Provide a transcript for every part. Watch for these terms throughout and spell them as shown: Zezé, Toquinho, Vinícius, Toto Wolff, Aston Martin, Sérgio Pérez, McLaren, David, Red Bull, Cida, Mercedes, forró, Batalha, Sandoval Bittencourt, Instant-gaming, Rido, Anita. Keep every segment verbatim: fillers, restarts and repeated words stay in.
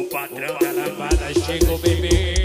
O patrão da lambada chegou, bebê.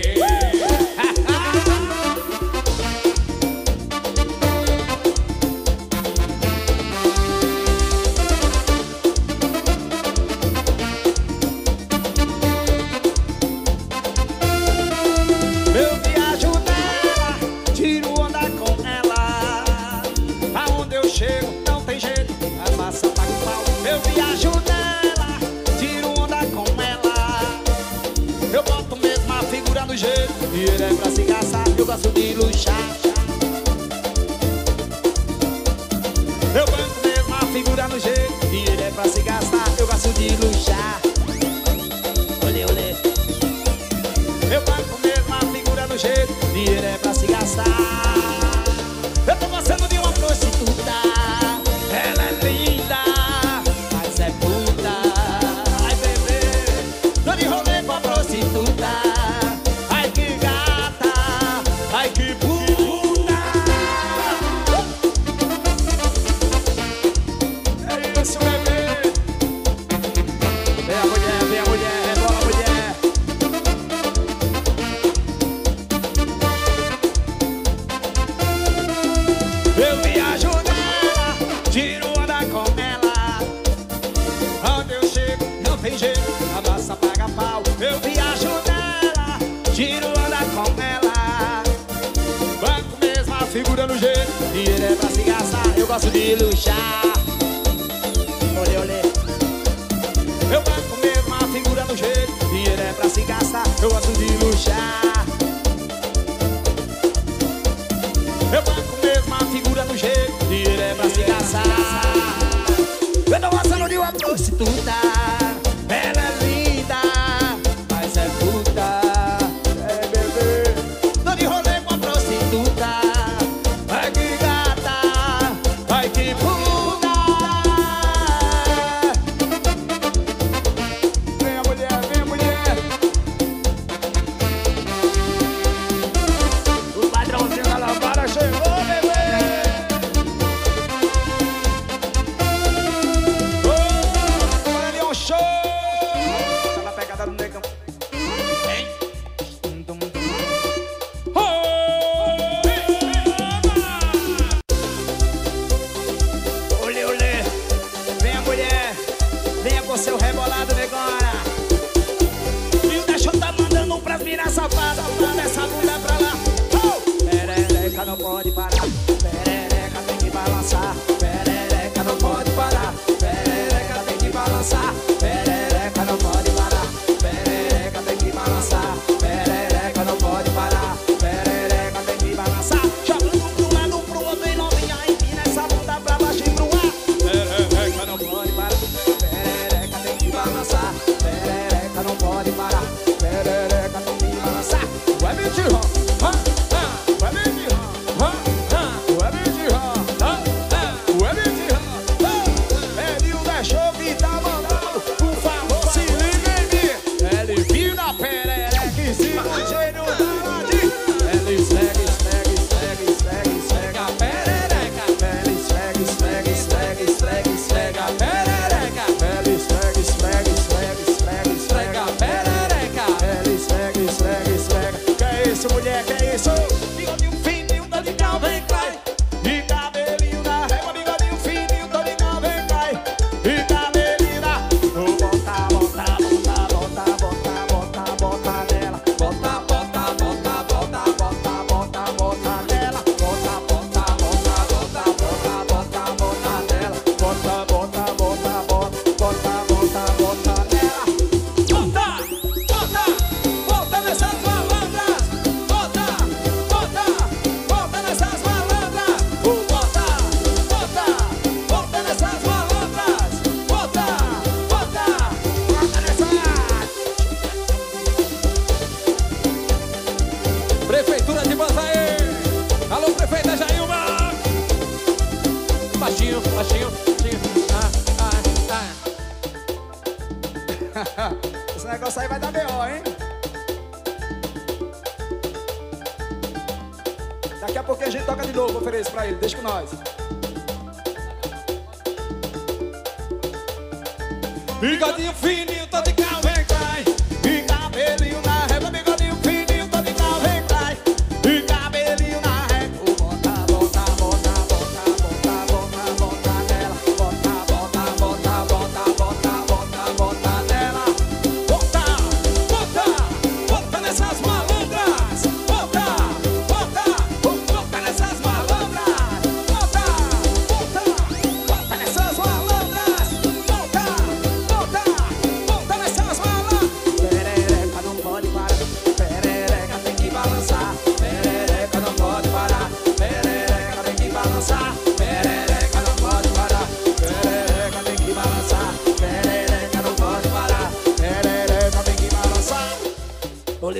Bigodinho fininho, tô de cal, vem cá.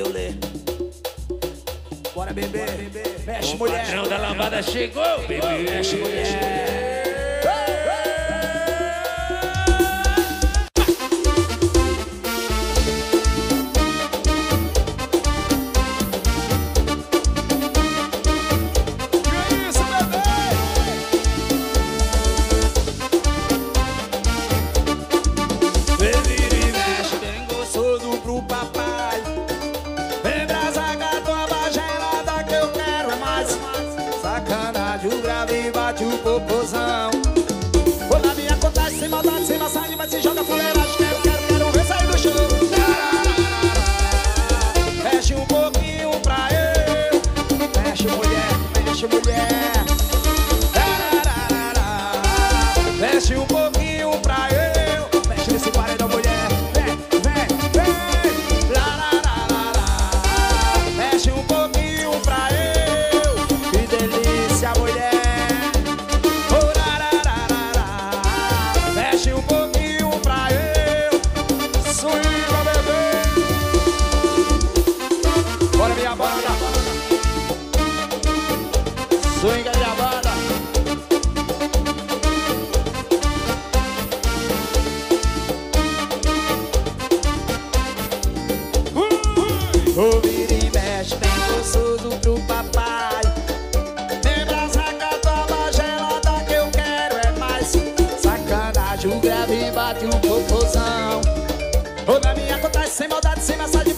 olê, olê. Bora, bebê, bebê. Mexe, mulher. O patrão da lambada chegou, bebê. Mexe, mulher.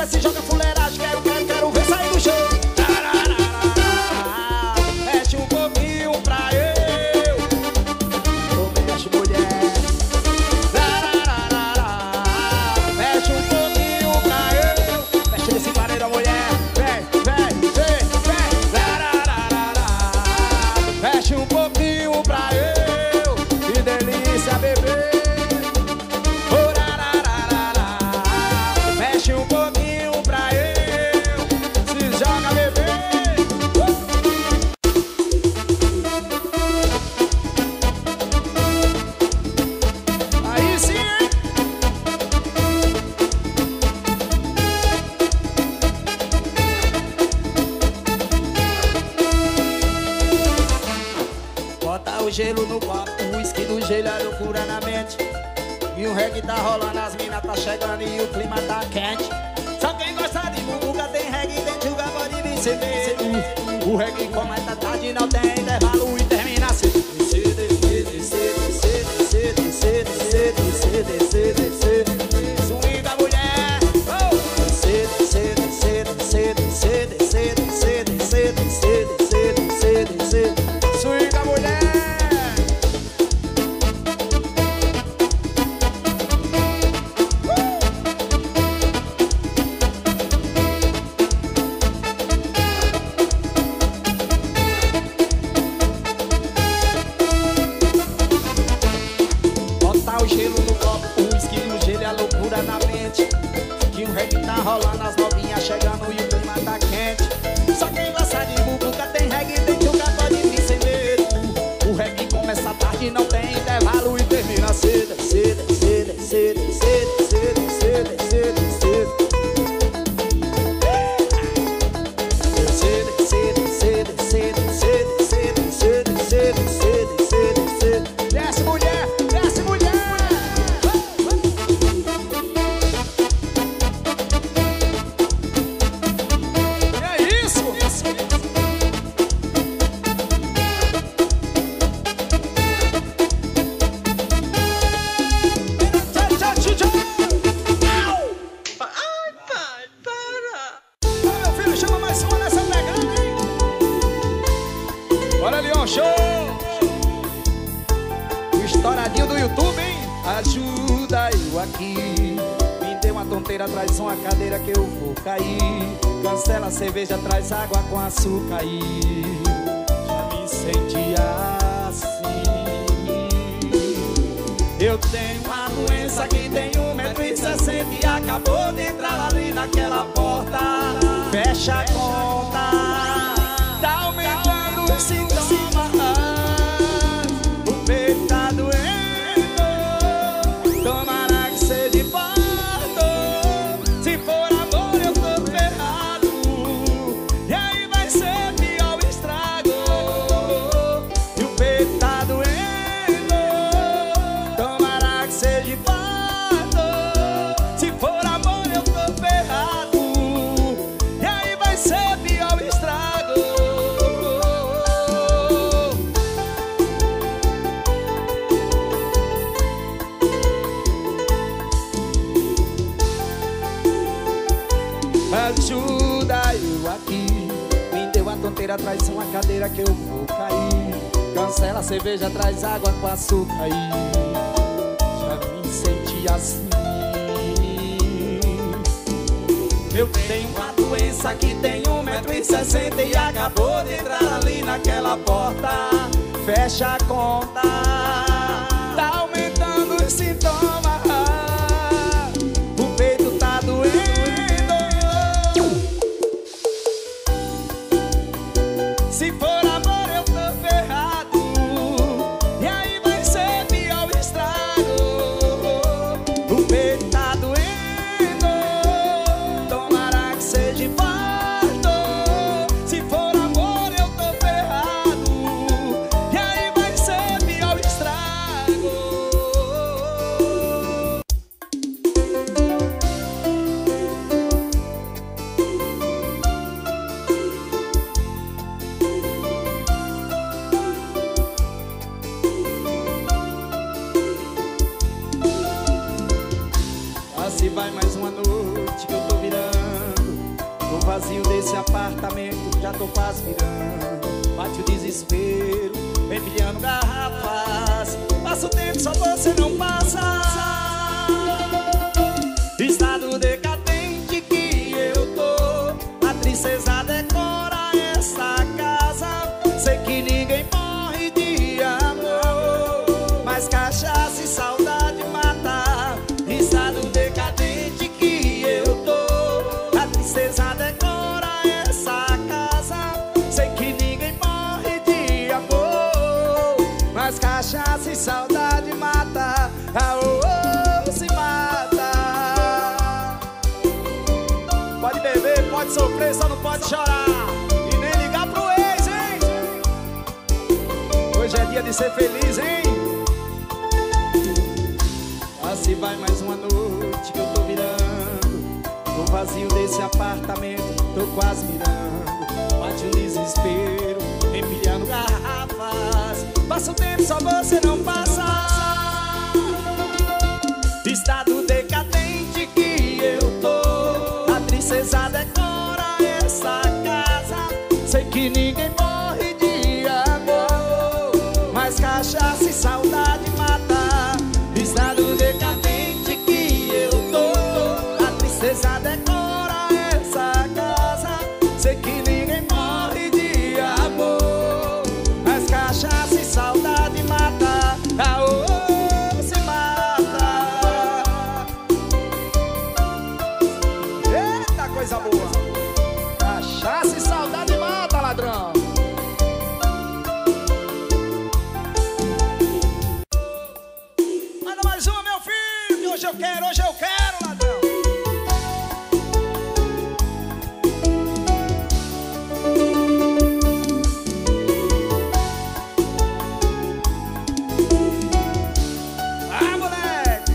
Se for amor eu tô ferrado. ajuda, eu aqui. Me deu a tonteira, traição, a cadeira que eu vou cair. Cancela a cerveja, traz água com açúcar e já me senti assim. Eu tenho uma doença que tem um metro e sessenta e acabou de entrar ali naquela porta. Fecha a conta, tá aumentando os sintomas. O peito tá doendo. Se for amor eu tô ferrado, e aí vai ser pior o estrago. O peito tá doendo, tomara que seja parto. Se for amor eu tô ferrado, e aí vai ser pior o estrago. Assim vai mais uma noite que eu tô virando no vazio desse apartamento, já tô quase virando. Bate o desespero, empilhando garrafas. Passa o tempo, só você não passa. Estado decadente que eu tô, a tristeza decora essa casa. Sei que ninguém morre de amor, mas cachaça e saudade mata. Estado decadente que eu tô, a tristeza decora essa casa. Sei que ninguém morre de amor, mas cachaça e saudade mata. Ah, oh, oh, se mata. Pode beber, pode sofrer, só não pode chorar. E nem ligar pro ex, hein? Hoje é dia de ser feliz, hein? Assim vai mais uma noite que eu tô virando no vazio desse apartamento, tô quase virando. Bate um desespero, empilhando garrafas. Passa o tempo, só você não passa. Estado decadente que eu tô, a tristeza decora essa casa. Sei que ninguém morre de amor, mas cachaça e saudade mata. Estado decadente que eu tô, a tristeza decora essa casa. Sei que ninguém morre de amor, mas cachaça e saudade mata. Ah, oh, oh, se mata. Eita, coisa boa. Cachaça e saudade mata, ladrão. Manda mais uma, meu filho, que hoje eu quero, hoje eu quero, ladrão. Ah, moleque!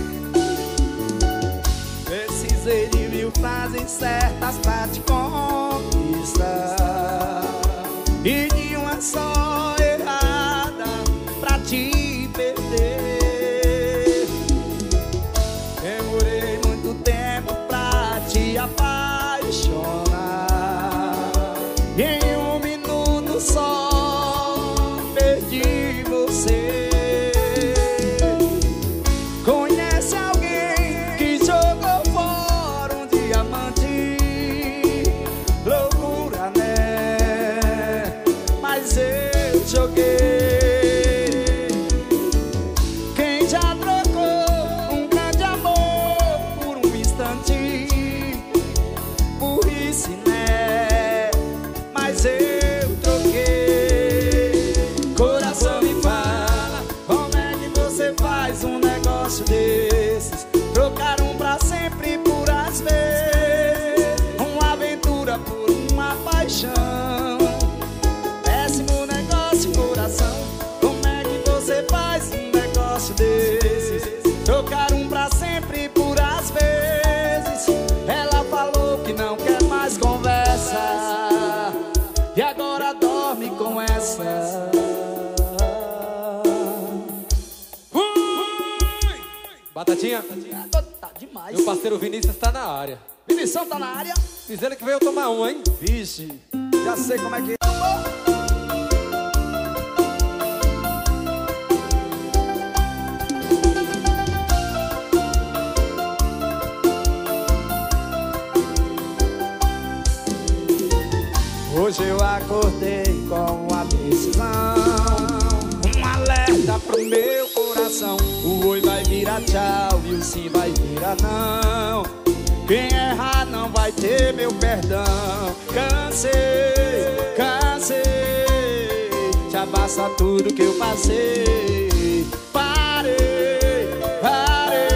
Precisei de mil frases certas pra te conquistar e de uma só errada pra te perder. Demorei muito tempo pra te apaixonar, em um minuto só perdi você. Conhece alguém que jogou fora um diamante? Loucura, né? Mas eu joguei. Quem já trocou um grande amor por um instante? Burrice, né? Mas eu troquei. Coração me fala, como é que você faz um negócio desses? Trocar um pra sempre por às vezes, uma aventura por uma paixão. Péssimo negócio, coração. Como é que você faz um negócio desses? Trocar um pra sempre por às vezes. Ela falou que não quer mais conversa e agora dorme com essa. Batatinha, Batatinha, tá demais. Meu parceiro Vinícius tá na área. Missão tá na área. Diz ele que veio tomar um, hein? Vixe, já sei como é que é. Hoje eu acordei com a decisão, um alerta pro meu coração. O oi vai virar tchau e o sim vai virar não. Quem errar não vai ter meu perdão. Cansei, cansei, já passa tudo que eu passei. Parei, parei.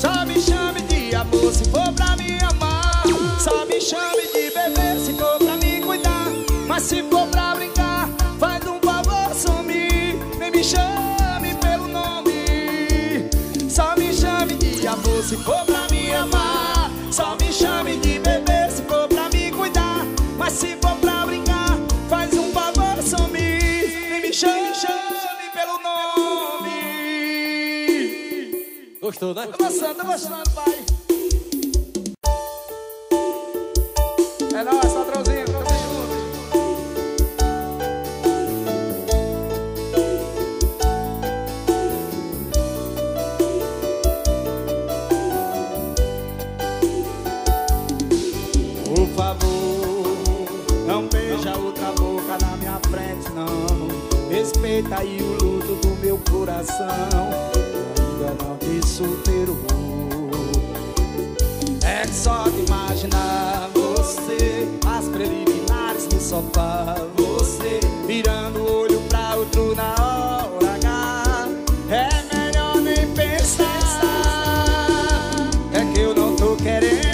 Só me chame de amor se for pra me amar. Só me chame de bebê se for pra me cuidar. Mas se for pra brincar, faz um favor sumir. Nem me chame pelo nome. Só me chame de amor se for pra me amar. Só me chame de bebê se for pra me cuidar. Mas se for pra brincar, faz um favor sumir. Nem me chame, chame pelo nome. Gostou, né? Tô gostando, tô gostando, pai. É nóis, patrãozinho, tamo junto. Por favor, não beija outra boca na minha frente, não. Respeita aí o luto do meu coração. Ainda não te solteiro. É só de imaginar você, as preliminares do sofá, você virando o olho pra outro na hora H. É melhor nem pensar, é que eu não tô querendo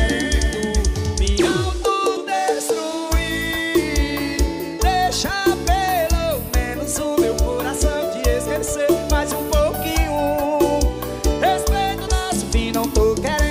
me autodestruir. Deixa pelo menos o meu coração te esquecer mais um pouquinho. Respeito nosso fim, não tô querendo.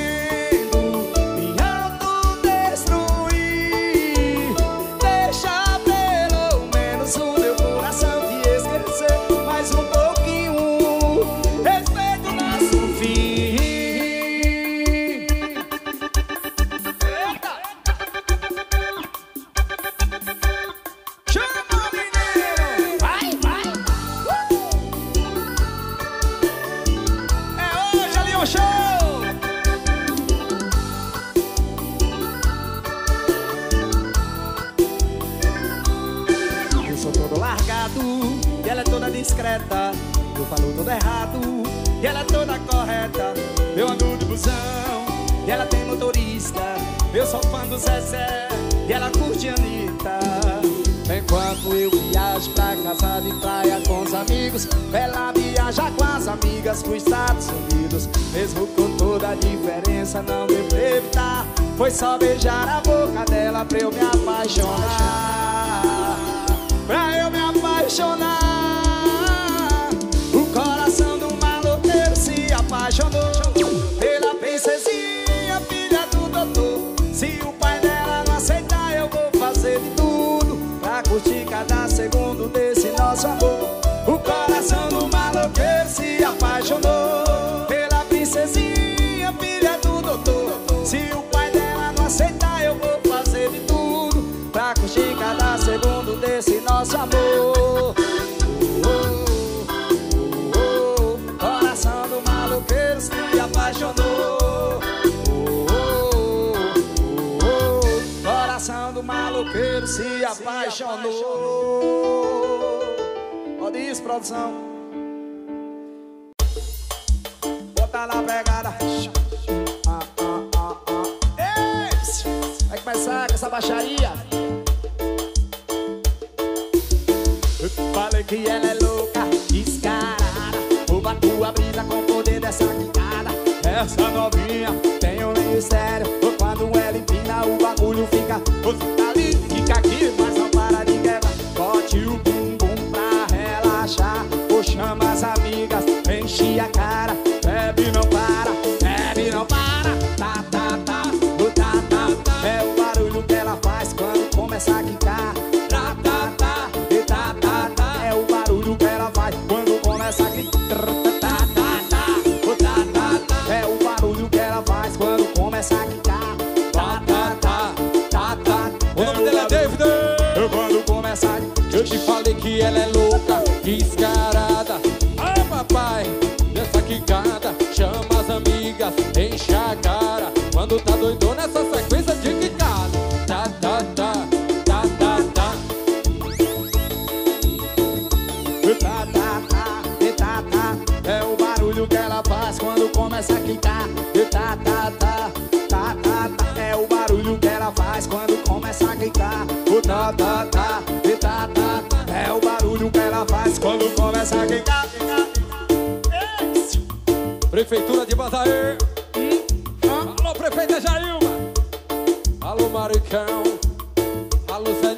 Eu falo todo errado e ela é toda correta. Eu ando de busão e ela tem motorista. Eu sou fã do Zezé e ela curte Anita. Enquanto eu viajo pra casa de praia com os amigos, ela viaja com as amigas pros Estados Unidos. Mesmo com toda a diferença não devo evitar, foi só beijar a boca dela pra eu me apaixonar. Pra eu me apaixonar. Apaixonou pela princesinha, filha do doutor. Se o pai dela não aceitar, eu vou fazer de tudo pra curtir cada segundo desse nosso amor. O coração do maloqueiro se apaixonou pela princesinha, filha do doutor. Se o pai dela não aceitar, eu vou fazer de tudo pra curtir cada segundo desse nosso amor. Apaixonou, oh, oh, oh, oh, oh. Coração do maloqueiro se apaixonou. Pode isso, produção. Bota na pegada. Ah, ah, ah, ah. Ei, vai começar com essa baixaria. Eu falei que ela é louca, descarada. Rouba tua brisa com o poder dessa guitarra. Essa novinha tem um mistério. Quando ela empina o bagulho fica. Ou fica ali, fica aqui, mas não para de quebrar. Bote o bumbum pra relaxar. Ou chama as amigas, enche a cara. Bebe não para, bebe não para. Tá, tá, tá, no tá, tá, tá. É o barulho que ela faz quando começa a quicar. Tá, tá, tá, e tá, tá, tá. É o barulho que ela faz quando começa a quicar. É o barulho que ela faz quando começa a quicar. Tá, tá, tá, tá, tá. O nome dela é David. Eu quando começa a... Eu te falei que ela é louca, descarada. Ai, papai, dessa quicada. Chama as amigas, enche a cara. Quando tá doidona essa sequência de quicada. Tá, tá, tá, tá, tá, tá. Tá, tá, tá, tá, tá. É o barulho que ela faz quando começa a quicar. Tá, tá, tá, tá, tá, tá. É o barulho que ela faz quando começa a quicar. Tá, tá, tá, tá, tá. É o barulho que ela faz quando começa a quicar. Prefeitura de Batalha. Alô, prefeita Jailma. Alô, Maricão. Alô, Senhor.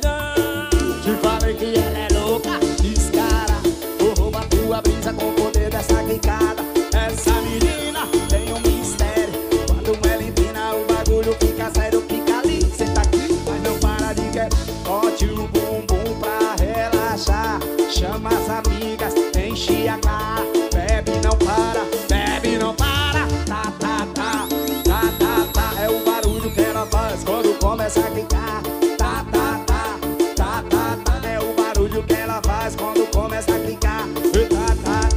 Te falei que ela é louca, descara. Vou roubar tua brisa com o poder dessa quicada. Essa menina tem um mistério. Quando ela empina, o bagulho fica sério. Fica ali, senta aqui, mas não para de querer. Bote o bumbum pra relaxar. Chama as amigas, enche a cara. Bebe, não para, bebe, não para. Tá, tá, tá, tá, tá, tá. É o barulho que ela faz quando começa a quicar. Tá, tá, tá, tá, tá, tá. É o barulho que ela faz quando começa a quicar. Tá, tá, tá,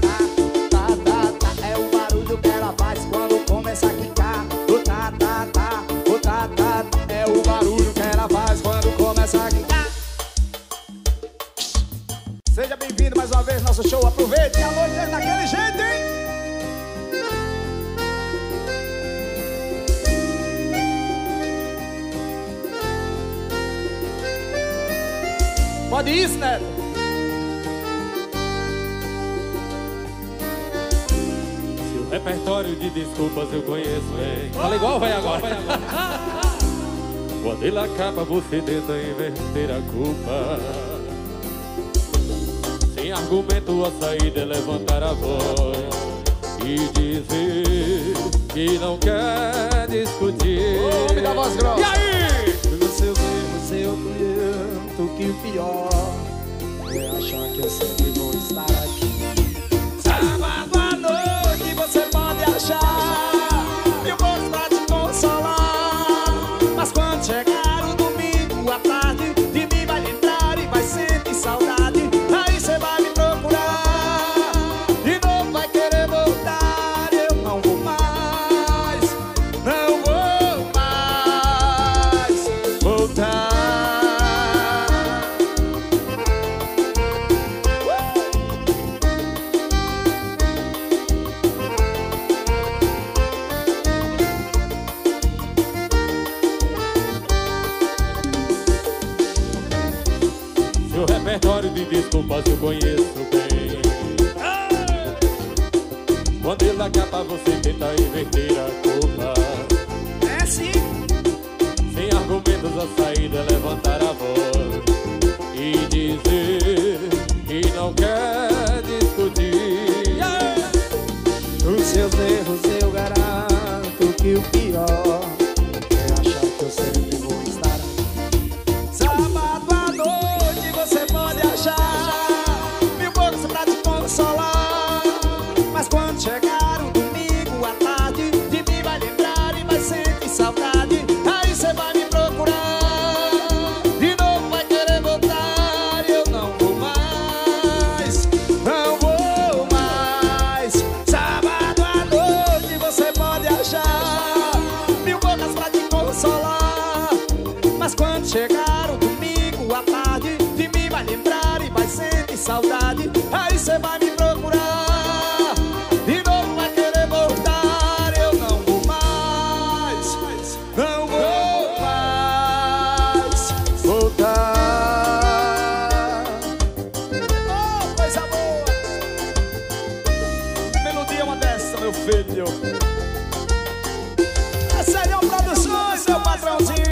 tá, tá, tá. É o barulho que ela faz quando começa a quicar. Tá, tá, tá, tá, tá, tá. É o barulho que ela faz quando começa a quicar. Seja bem-vindo mais uma vez ao nosso show. Aproveite a noite daquele jeito, hein? Pode isso, Neto? Seu repertório de desculpas eu conheço, hein? Fala igual, vai agora. Quando ele acaba, você tenta inverter a culpa. Sem argumento, a saída é levantar a voz e dizer que não quer discutir. Ô, me dá voz grossa. E aí? Pelos seus erros eu conheço. Que o pior é achar que eu sempre vou estar aqui. Sábado à noite você pode achar mil coisas pra te consolar, mas quando chegar o domingo à tarde, de mim vai lembrar e vai sentir saudade. Aí você vai me procurar, de novo vai querer voltar. Eu não vou mais, não vou mais voltar. De desculpas eu conheço bem. Quando ele acaba, você tenta inverter a culpa. É sim. Sem argumentos a saída é levantar a voz e dizer que não quer discutir. Yeah. Os seus erros eu garanto que o pior é achar que eu sempre vou estar aqui. Sábado à noite você pode mil coisas pra te consolar, mas quando chegar o domingo à tarde, de mim vai lembrar e vai sentir saudade. Aí você vai me procurar, de novo vai querer voltar. Eu não vou mais, não vou mais. Sábado à noite você pode achar mil coisas pra te consolar, mas quando chegar o domingo à tarde, de mim vai lembrar, vai sentir saudade. Aí você vai me procurar, de novo vai querer voltar. Eu não vou mais, não vou mais voltar. Oh, coisa boa. Melodia é uma dessa, meu filho. Essa é a Produções, meu patrãozinho.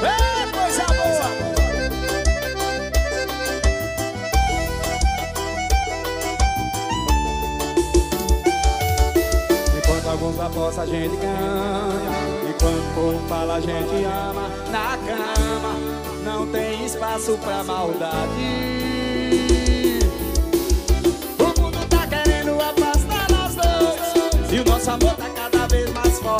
É coisa boa. Alguns após a gente ganha, e quando por fala a gente ama. Na cama não tem espaço pra maldade. O mundo tá querendo afastar nós dois, e o nosso amor tá cada vez mais forte.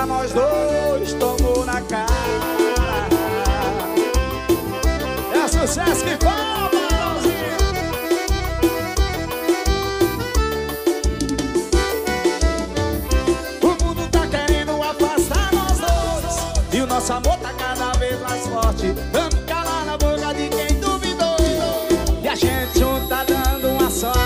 pra nós dois, tomou na cara. É sucesso que fala, Barãozinho. O mundo tá querendo afastar nós dois, e o nosso amor tá cada vez mais forte. Vamos calar na boca de quem duvidou, e a gente junto tá dando uma sorte.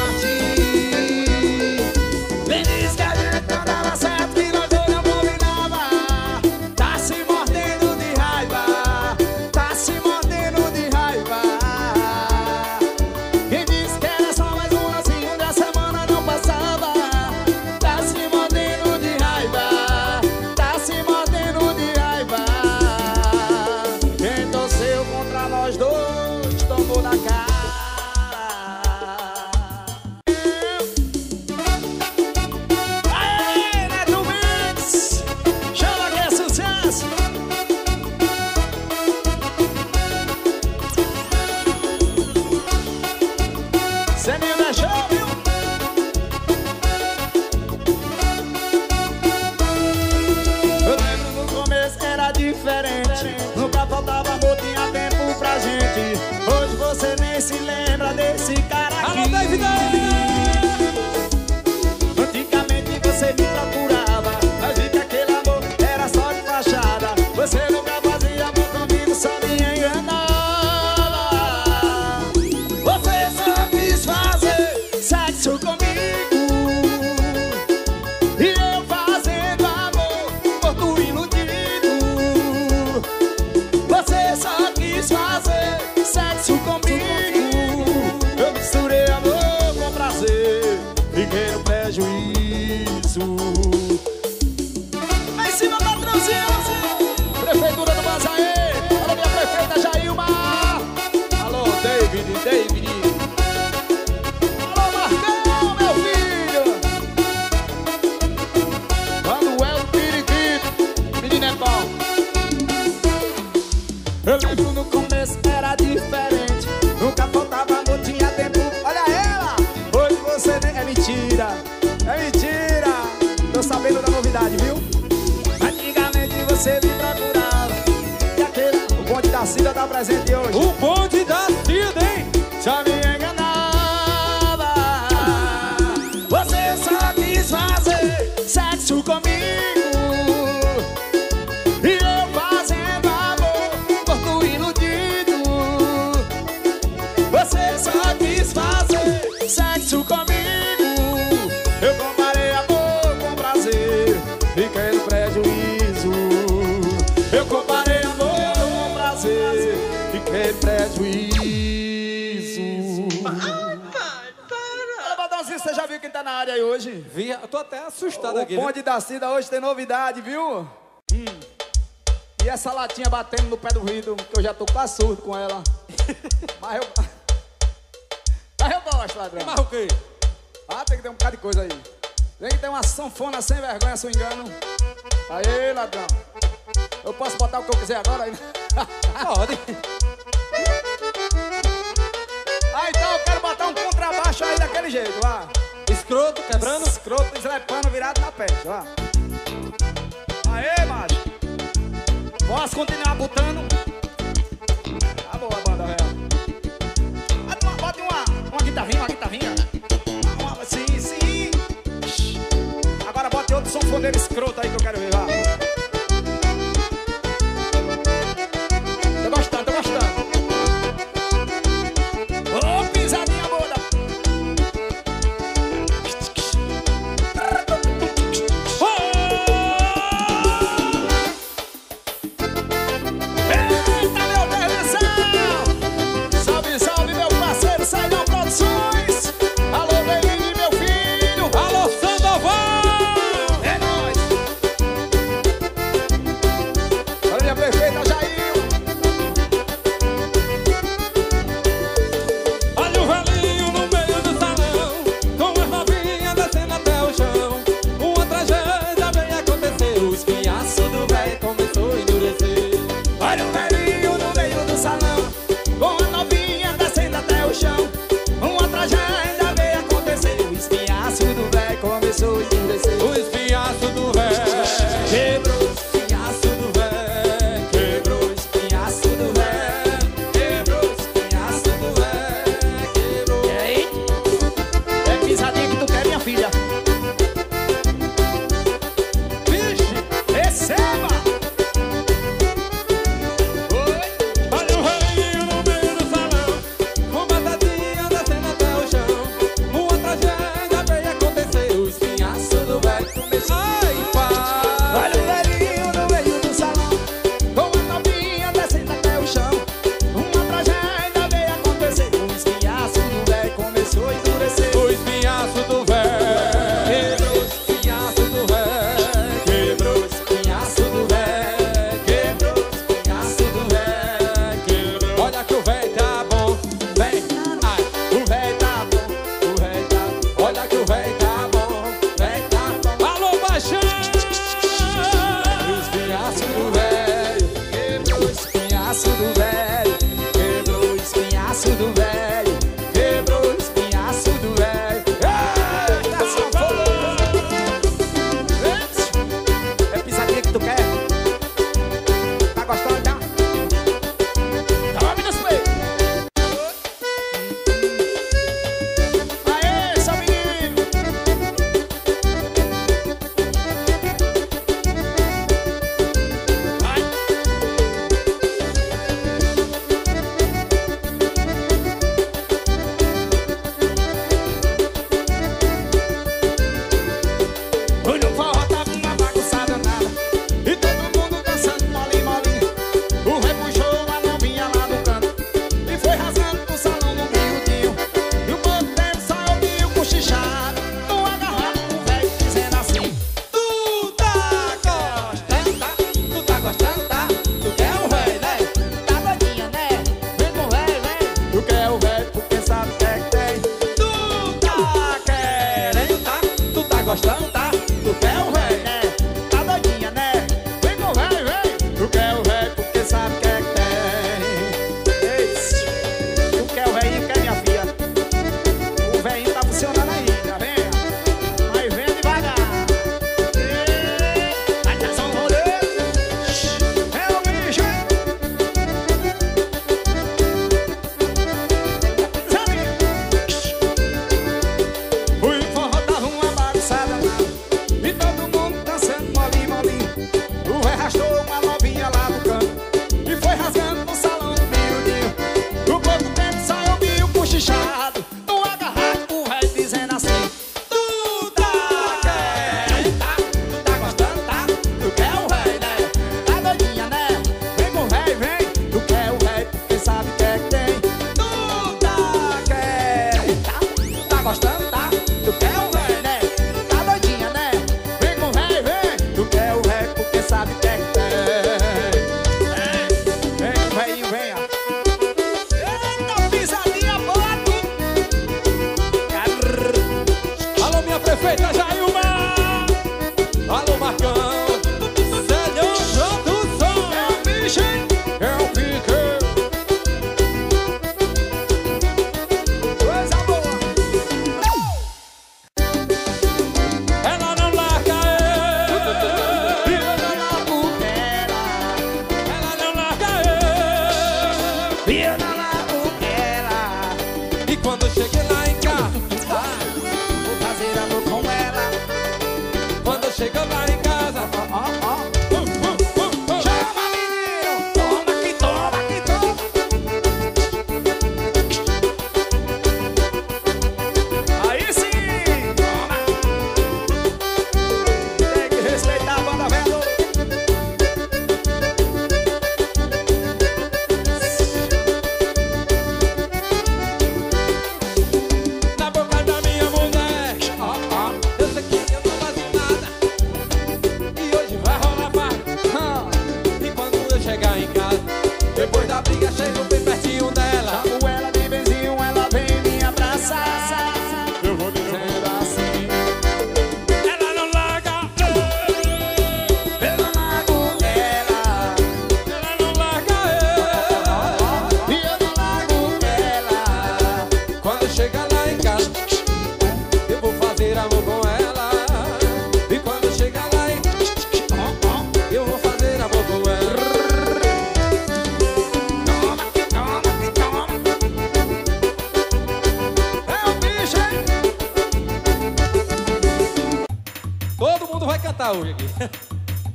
Cida tá presente hoje. O bonde da Cida, hein? Já me enganava. Você só quis fazer sexo comigo, e eu fazendo amor, corpo iludido. Você só quis fazer sexo comigo, eu comparei amor com prazer, fiquei no prejuízo. Eu comparei amor, fiquei prejuízo. Ai, pai, para. Badãozinho, você já viu quem tá na área aí hoje? Vi, eu tô até assustado o aqui. O bonde da Cida hoje tem novidade, viu? Hum. E essa latinha batendo no pé do Rido, que eu já tô quase surdo com ela. Mas eu... Mas eu gosto, ladrão. Mas o quê? Ah, tem que ter um bocado de coisa aí. Tem que ter uma sanfona sem vergonha, se eu engano. Aê, ladrão. Eu posso botar o que eu quiser agora? Pode. Ah, então eu quero botar um contrabaixo aí daquele jeito, vá. Escroto, quebrando. Escroto, eslepando, virado na peste, vá. Aê, macho. Posso continuar botando? Tá boa, banda real. Bota uma, uma guitarrinha, uma guitarrinha. Uma, sim, sim. Agora bota outro sanfoneiro escroto aí que eu quero ver, vá.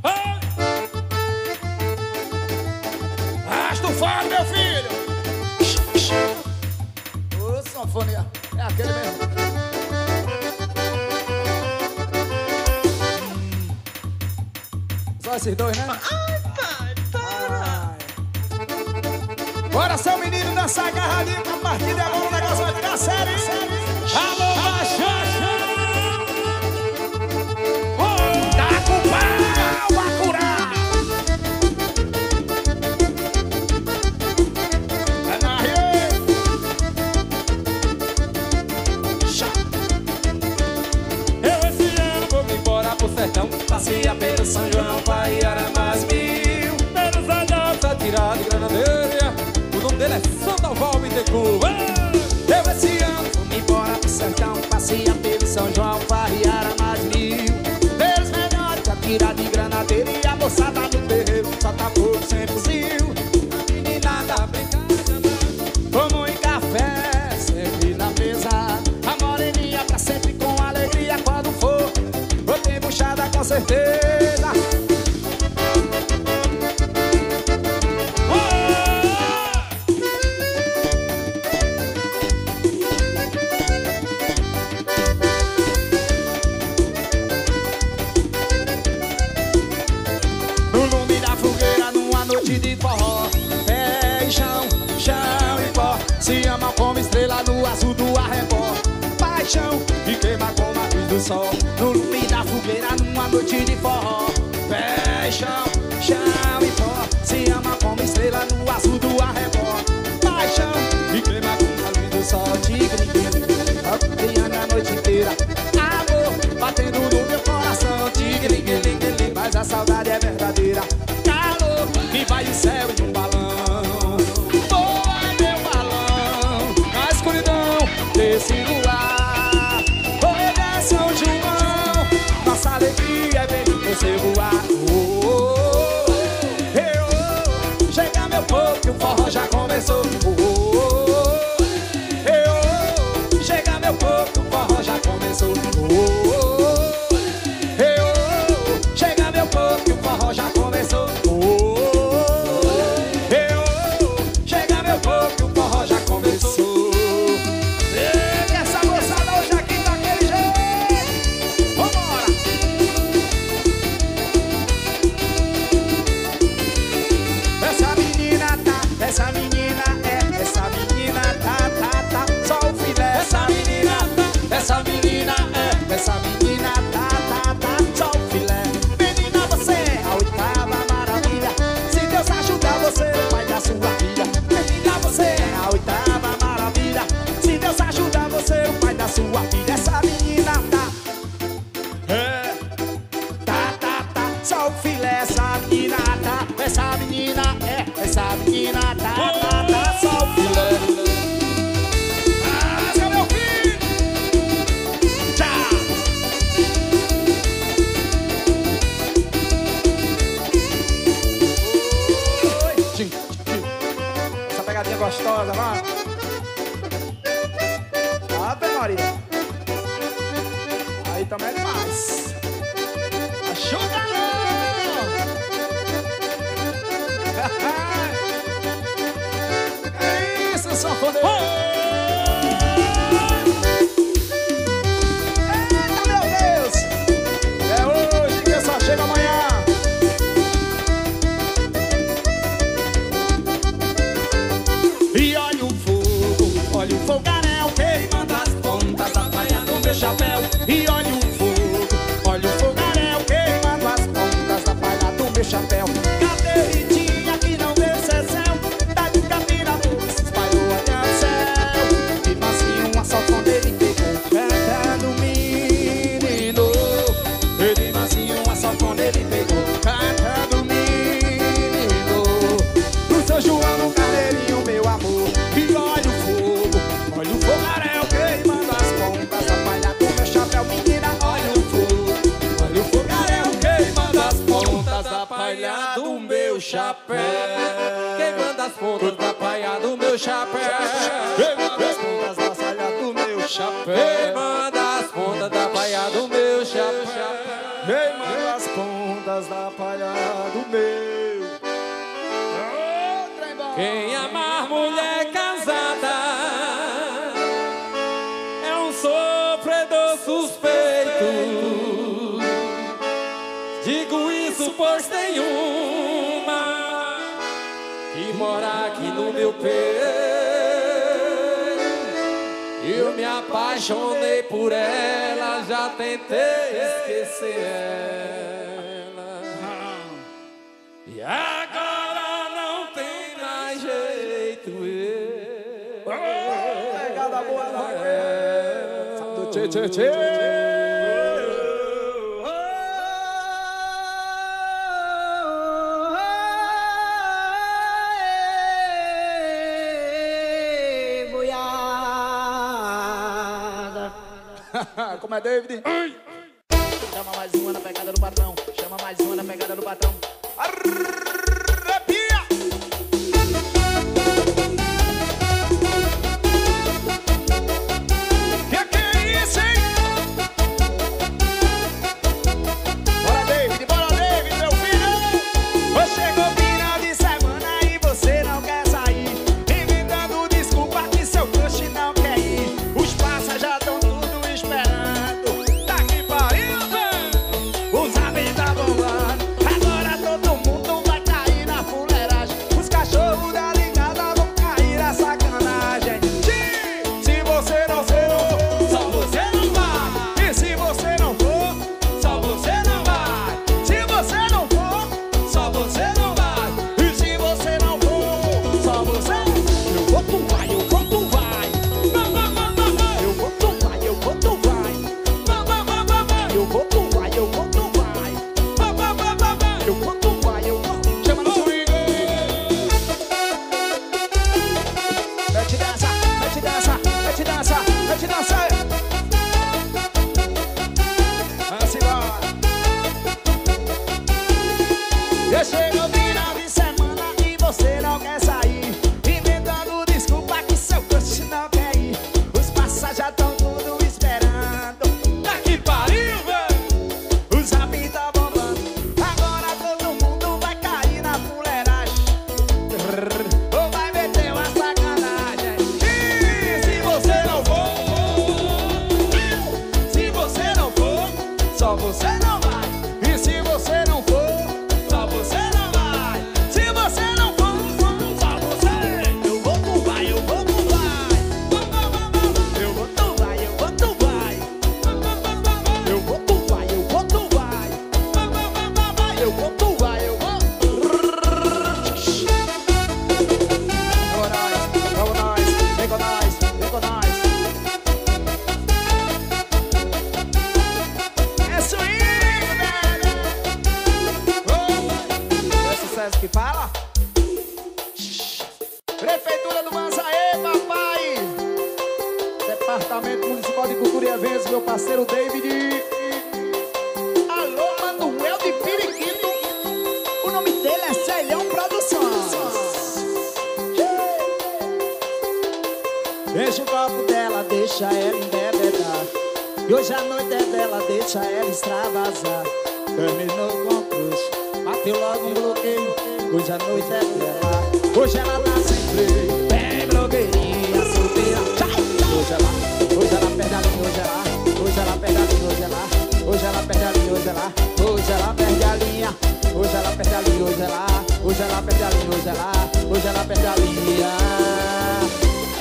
Ah, estufado, meu filho! Ô, sanfonia, é aquele mesmo. Só esses dois, né? Ai, pai, para! Ai. Bora, seu menino, dançar agarradinho pra partir de agora. O negócio vai ficar sério, hein? Sério. Alô, baixante! Passeia pelo São João, vai Aramas Mil. Menos olhados, atirado e grana dele. O nome dele é Sandoval Bittencourt. Eu esse ano fui embora pro sertão. Passeia pelo São João, vai Aramas Mil. Menos melhores, atirado e grana dele. E a moçada no terreiro só tá fogo sem fuzil. A menina da brincada, como em café, sempre na mesa. A moreninha pra sempre com alegria quando for. Vou ter buchada com certeza. No lume da fogueira, numa noite de forró, pé e chão, chão e pó, se amam como estrela no azul do arrebó. Paixão e queima como a luz do sol. No lume da fogueira, numa noite de forró, pé e chão, chão e pó, se ama como estrela no azul do arrebó. Paixão e queima como a luz do sol. Tigre, tigre, a noite inteira. Amor batendo no meu coração. Tigre, tigre, mas a saudade é verdadeira. Calor que vai do céu de um balão. Boa é meu balão na escuridão desse luar. Nossa alegria é ver você voar. Oh, oh, oh, oh. Chega meu povo que o forró já começou. Oh, oh, oh, oh. Chega meu povo que o forró já começou. Oh, oh, oh, oh. Chega meu povo que o forró já começou. Oh, oh, oh. Chega meu povo que o forró já começou. Essa menina é, essa menina tá, tá, tá, só o filé. Menina, você é a oitava maravilha. Se Deus ajudar você, vai dar sua vida. Menina, você é a oitava maravilha. Se Deus ajudar você, vai dar sua vida. Essa menina tá, é, tá, tá, tá, só o filé. Essa menina tá, essa menina é, essa menina tá, tá, tá, só o filé. Gostosa, vai. Ave Maria. Aí também é demais. Ajuda não. É isso, só foder. Eita, meu Deus. É hoje que eu só chego amanhã. Fogaréu queimando as pontas, apanhando o meu chapéu. E olha o fogo, olha o fogaréu queimando as pontas, apanhando o meu chapéu. Cadê Ritinha que não deu Zezéu? Tá de cadeira, se espalhou olhando o céu. E macio um assalto quando ele pegou, cantando o menino. Ele macio um assalto quando ele pegou, cantando o menino. No São João, no Carneirinho, meu amor. E olha o fogo, olha o fogaréu queimando as pontas, apanhado o meu chapéu, menina, olha o fogo. Olha o fogaréu queimando as pontas, apanhado o meu chapéu. Queimando as pontas, apanhado o meu chapéu. Queimando as pontas, apanhado o meu chapéu. Queimando as pontas, apanhado o meu chapéu. Queimando as pontas, apanhado o meu chapéu. do meu. Quem amar mulher casada é um sofredor suspeito. Digo isso pois tem uma que mora aqui no meu peito. Eu me apaixonei por ela, já tentei esquecer ela e agora Tchê, tchê, tchê. Como é, David? Ai. Chama mais uma na pegada do patrão. Chama mais uma na pegada do patrão.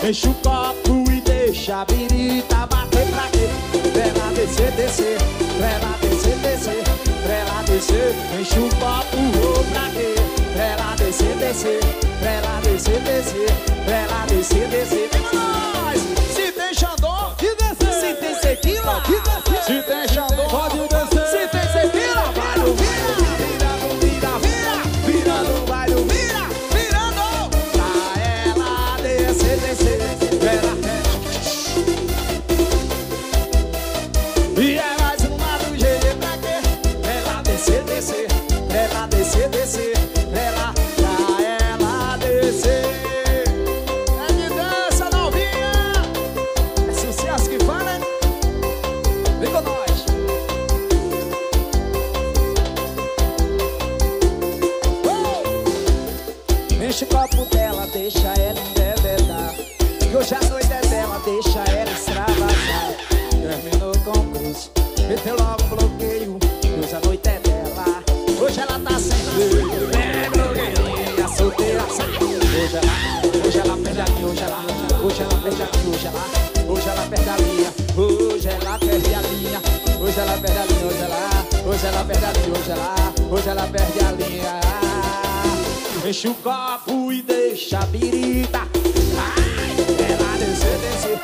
Deixa o copo e deixa a birita bater pra quê? Pra ela descer, descer, pra ela descer, descer, pra ela descer. Deixa o copo, oh, pra quê? Pra ela descer, descer, pra ela descer, descer, pra ela descer, descer. Vem com nós! Se tem Xandó, que descer! Se tem Sequila, que descer! Se tem Xandó, pode descer! Se tem Sequila, vai no vira! Vira, vira, vira! Vira no vai no vira! enche o copo dela, deixa ela enveredar. E hoje a noite é dela, deixa ela extravasar. Terminou com o Chris, meteu logo um bloqueio. E hoje a noite é dela, hoje ela tá sem medo. É blogueirinha, solteira, sabe? Hoje ela, hoje ela perde a minha, hoje ela, hoje ela perde a minha, hoje ela, hoje ela perde a minha, hoje ela perde a minha, hoje ela perde a minha, hoje ela, hoje ela perde a minha, hoje ela, hoje ela perde a linha. Enche o copo e deixa a birita. Ai, ela descer, descer,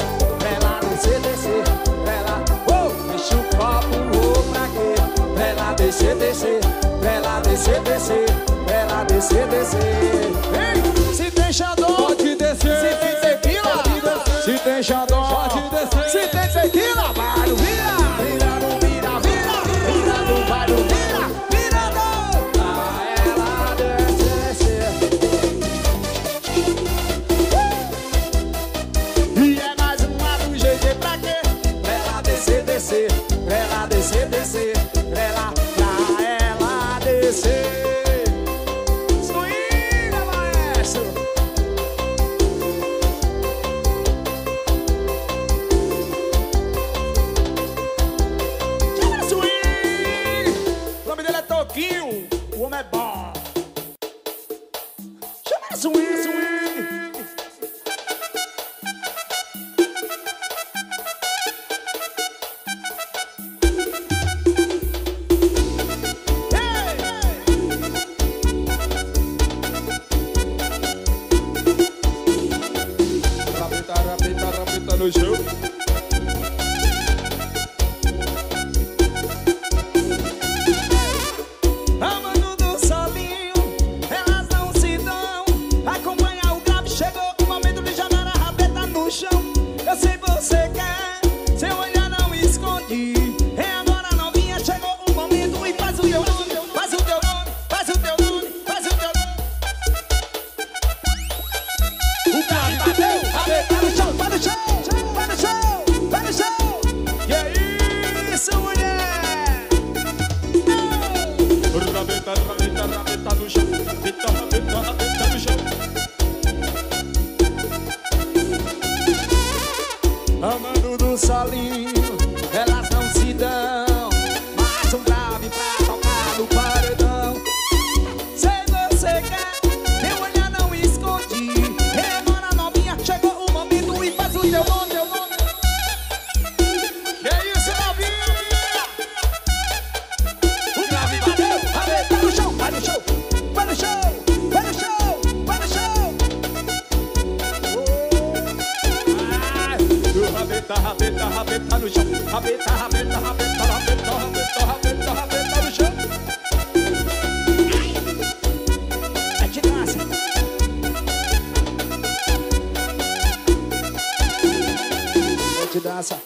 ela descer, descer, ela. Oh, enche o copo, oh, pra quê? Ela descer, descer, ela descer, descer, ela descer, descer. Se tem xadó de descer, se tem tequila, se tem xadó de descer, se tem tequila, vai no vira, vira no vira, vira, vira no vai no vira, vira no. Ah, ela descer. Pra ela descer, descer, pra ela, pra ela descer. Suína, maestro. Tira, swing. O nome dele é Toquinho, o homem é bom. Chama, swing, swing. Dança.